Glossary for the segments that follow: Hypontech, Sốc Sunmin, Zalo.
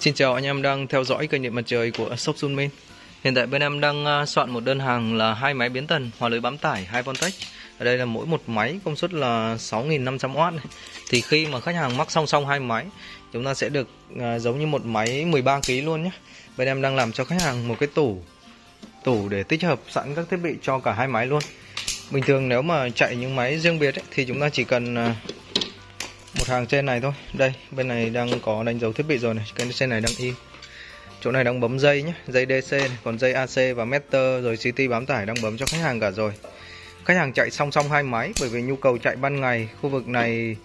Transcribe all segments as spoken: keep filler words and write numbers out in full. Xin chào anh em đang theo dõi kênh điện mặt trời của Sốc Sunmin. Hiện tại bên em đang soạn một đơn hàng là hai máy biến tần hòa lưới bám tải Hypontech. Ở đây là mỗi một máy công suất là sáu nghìn năm trăm oát. Thì khi mà khách hàng mắc song song hai máy, chúng ta sẽ được giống như một máy mười ba ki lô luôn nhé. Bên em đang làm cho khách hàng một cái tủ tủ để tích hợp sẵn các thiết bị cho cả hai máy luôn. Bình thường nếu mà chạy những máy riêng biệt ấy, thì chúng ta chỉ cần một hàng trên này thôi. Đây, bên này đang có đánh dấu thiết bị rồi này, cái trên này đang in. Chỗ này đang bấm dây nhé, dây đê xê này, còn dây a xê và meter rồi xê tê bám tải đang bấm cho khách hàng cả rồi. Khách hàng chạy song song hai máy bởi vì nhu cầu chạy ban ngày, khu vực này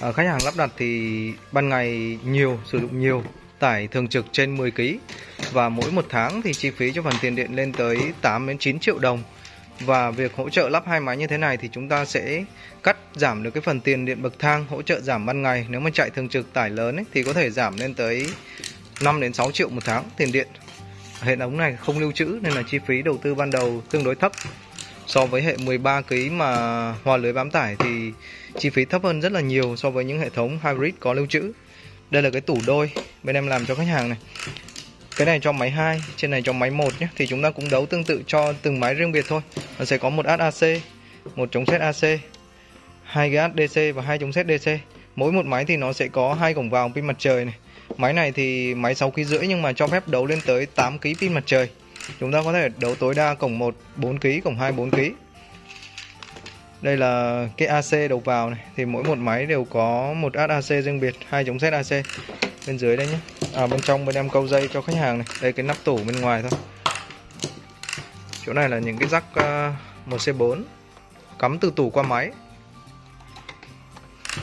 à, khách hàng lắp đặt thì ban ngày nhiều, sử dụng nhiều, tải thường trực trên mười ki lô và mỗi một tháng thì chi phí cho phần tiền điện lên tới tám đến chín triệu đồng. Và việc hỗ trợ lắp hai máy như thế này thì chúng ta sẽ cắt giảm được cái phần tiền điện bậc thang, hỗ trợ giảm ban ngày. Nếu mà chạy thường trực tải lớn ấy, thì có thể giảm lên tới năm đến sáu triệu một tháng tiền điện. Hệ thống này không lưu trữ nên là chi phí đầu tư ban đầu tương đối thấp. So với hệ mười ba ki lô mà hòa lưới bám tải thì chi phí thấp hơn rất là nhiều so với những hệ thống hybrid có lưu trữ. Đây là cái tủ đôi bên em làm cho khách hàng này. Cái này cho máy hai, trên này cho máy một nhé. Thì chúng ta cũng đấu tương tự cho từng máy riêng biệt thôi. Nó sẽ có một át a xê, một chống xét a xê, hai cái át đê xê và hai chống xét đê xê. Mỗi một máy thì nó sẽ có hai cổng vào pin mặt trời này. Máy này thì máy sáu ki lô rưỡi nhưng mà cho phép đấu lên tới tám ki lô pin mặt trời. Chúng ta có thể đấu tối đa cổng một bốn ki lô, cổng hai bốn ki lô. Đây là cái a xê đầu vào này. Thì mỗi một máy đều có một át a xê riêng biệt, hai chống xét a xê. Bên dưới đây nhé. À, bên trong bên em câu dây cho khách hàng này. Đây cái nắp tủ bên ngoài thôi. Chỗ này là những cái rắc một xê bốn cắm từ tủ qua máy.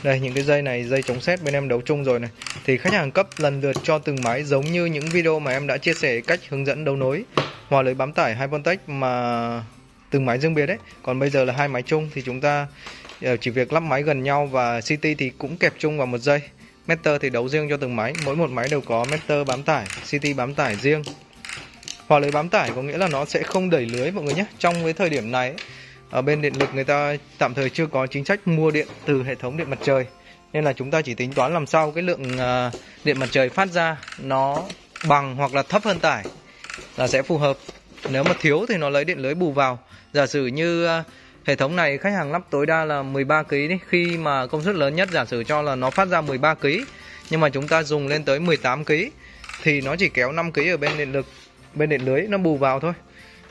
Đây những cái dây này, dây chống sét bên em đấu chung rồi này. Thì khách hàng cấp lần lượt cho từng máy giống như những video mà em đã chia sẻ cách hướng dẫn đấu nối hòa lưới bám tải Hypontech mà từng máy riêng biệt đấy. Còn bây giờ là hai máy chung thì chúng ta chỉ việc lắp máy gần nhau và xê tê thì cũng kẹp chung vào một dây. Meter thì đấu riêng cho từng máy, mỗi một máy đều có meter bám tải, xê tê bám tải riêng. Hòa lưới bám tải có nghĩa là nó sẽ không đẩy lưới mọi người nhé. Trong cái thời điểm này, ở bên điện lực người ta tạm thời chưa có chính sách mua điện từ hệ thống điện mặt trời. Nên là chúng ta chỉ tính toán làm sao cái lượng điện mặt trời phát ra nó bằng hoặc là thấp hơn tải là sẽ phù hợp. Nếu mà thiếu thì nó lấy điện lưới bù vào. Giả sử như hệ thống này khách hàng lắp tối đa là mười ba ki lô đấy. Khi mà công suất lớn nhất giả sử cho là nó phát ra mười ba ki lô. Nhưng mà chúng ta dùng lên tới mười tám ki lô. Thì nó chỉ kéo năm ki lô ở bên điện lực, bên điện lưới nó bù vào thôi.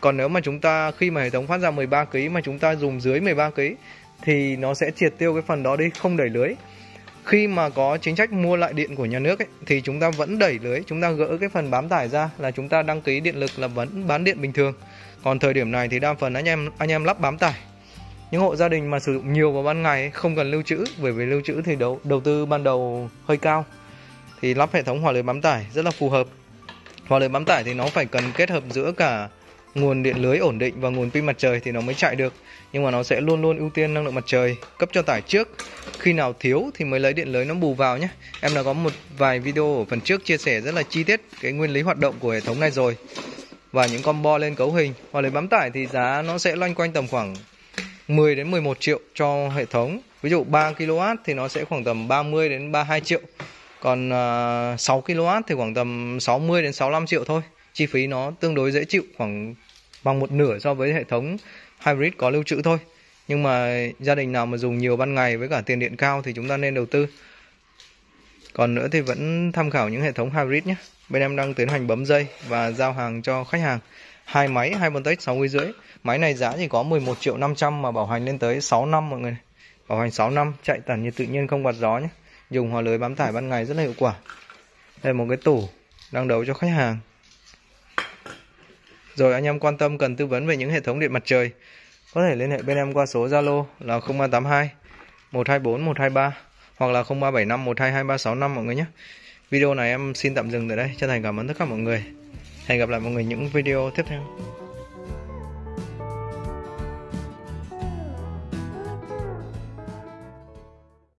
Còn nếu mà chúng ta khi mà hệ thống phát ra mười ba ki lô mà chúng ta dùng dưới mười ba ki lô thì nó sẽ triệt tiêu cái phần đó đi, không đẩy lưới. Khi mà có chính sách mua lại điện của nhà nước ấy, thì chúng ta vẫn đẩy lưới, chúng ta gỡ cái phần bám tải ra là chúng ta đăng ký điện lực là vẫn bán điện bình thường. Còn thời điểm này thì đa phần anh em anh em lắp bám tải. Những hộ gia đình mà sử dụng nhiều vào ban ngày không cần lưu trữ, bởi vì lưu trữ thì đầu, đầu tư ban đầu hơi cao. Thì lắp hệ thống hòa lưới bám tải rất là phù hợp. Hòa lưới bám tải thì nó phải cần kết hợp giữa cả nguồn điện lưới ổn định và nguồn pin mặt trời thì nó mới chạy được. Nhưng mà nó sẽ luôn luôn ưu tiên năng lượng mặt trời, cấp cho tải trước. Khi nào thiếu thì mới lấy điện lưới nó bù vào nhé. Em đã có một vài video ở phần trước chia sẻ rất là chi tiết cái nguyên lý hoạt động của hệ thống này rồi. Và những combo lên cấu hình. Hòa lưới bám tải thì giá nó sẽ loanh quanh tầm khoảng mười đến mười một triệu cho hệ thống. Ví dụ ba ki lô oát thì nó sẽ khoảng tầm ba mươi đến ba mươi hai triệu. Còn sáu ki lô oát thì khoảng tầm sáu mươi đến sáu mươi lăm triệu thôi. Chi phí nó tương đối dễ chịu, khoảng bằng một nửa so với hệ thống hybrid có lưu trữ thôi. Nhưng mà gia đình nào mà dùng nhiều ban ngày với cả tiền điện cao thì chúng ta nên đầu tư. Còn nữa thì vẫn tham khảo những hệ thống hybrid nhé. Bên em đang tiến hành bấm dây và giao hàng cho khách hàng. Hai máy Hypontech sáu nghìn rưỡi. Máy này giá chỉ có mười một triệu năm trăm mà bảo hành lên tới sáu năm mọi người này. Bảo hành sáu năm, chạy tản nhiệt tự nhiên không quạt gió nhé. Dùng hòa lưới bám tải ban ngày rất là hiệu quả. Đây là một cái tủ đang đấu cho khách hàng. Rồi anh em quan tâm cần tư vấn về những hệ thống điện mặt trời, có thể liên hệ bên em qua số Zalo là không ba tám hai một hai bốn một hai ba hoặc là không ba bảy năm một hai hai ba sáu năm mọi người nhé. Video này em xin tạm dừng tại đây. Chân thành cảm ơn tất cả mọi người. Hẹn gặp lại mọi người những video tiếp theo.